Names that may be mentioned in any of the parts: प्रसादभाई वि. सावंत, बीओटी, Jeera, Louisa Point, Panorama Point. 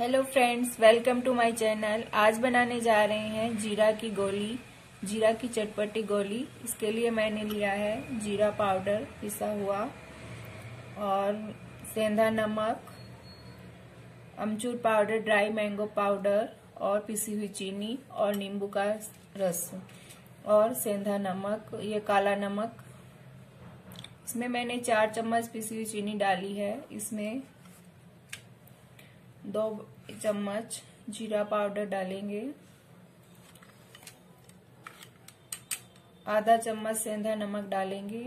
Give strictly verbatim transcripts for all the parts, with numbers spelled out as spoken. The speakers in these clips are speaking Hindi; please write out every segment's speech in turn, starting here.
Hello friends, welcome to my channel. आज बनाने जा रहे हैं जीरा की गोली, जीरा की चटपटी गोली। इसके लिए मैंने लिया है जीरा पाउडर पिसा हुआ और सेंधा नमक, अमचूर पाउडर, ड्राई मैंगो पाउडर और पिसी हुई चीनी और नींबू का रस और सेंधा नमक, ये काला नमक। इसमें मैंने चार चम्मच पिसी हुई चीनी डाली है। इसमें दो चम्मच जीरा पाउडर डालेंगे, आधा चम्मच सेंधा नमक डालेंगे,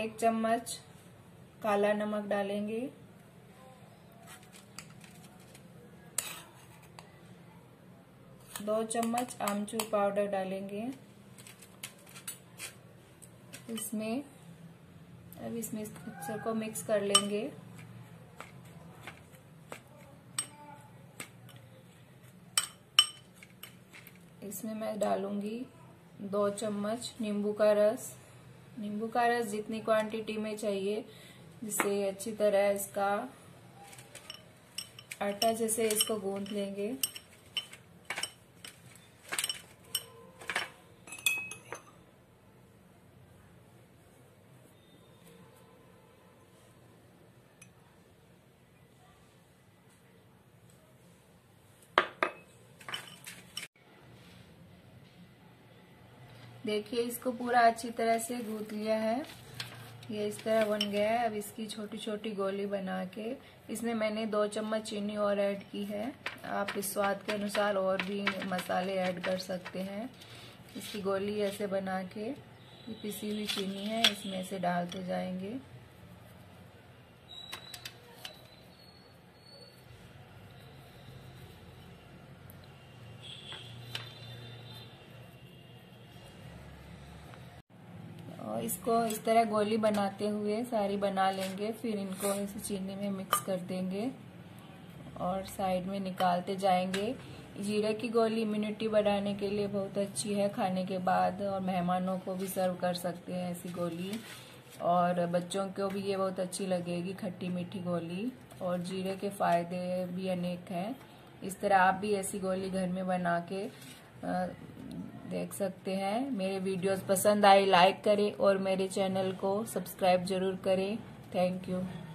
एक चम्मच काला नमक डालेंगे, दो चम्मच आमचूर पाउडर डालेंगे। इसमें अब इसमें इस मिक्सर को मिक्स कर लेंगे। इसमें मैं डालूंगी दो चम्मच नींबू का रस। नींबू का रस जितनी क्वांटिटी में चाहिए, जिससे अच्छी तरह इसका आटा जैसे इसको गूंथ लेंगे। देखिए, इसको पूरा अच्छी तरह से गूंथ लिया है। ये इस तरह बन गया है। अब इसकी छोटी छोटी गोली बना के इसमें मैंने दो चम्मच चीनी और ऐड की है। आप इस स्वाद के अनुसार और भी मसाले ऐड कर सकते हैं। इसकी गोली ऐसे बना के, पिसी हुई चीनी है, इसमें से डालते जाएंगे। इसको इस तरह गोली बनाते हुए सारी बना लेंगे, फिर इनको इस चीनी में मिक्स कर देंगे और साइड में निकालते जाएंगे। जीरे की गोली इम्यूनिटी बढ़ाने के लिए बहुत अच्छी है खाने के बाद, और मेहमानों को भी सर्व कर सकते हैं ऐसी गोली, और बच्चों को भी ये बहुत अच्छी लगेगी खट्टी मीठी गोली। और जीरे के फायदे भी अनेक हैं। इस तरह आप भी ऐसी गोली घर में बना के आ, देख सकते हैं। मेरे वीडियोस पसंद आए लाइक करें और मेरे चैनल को सब्सक्राइब जरूर करें। Thank you.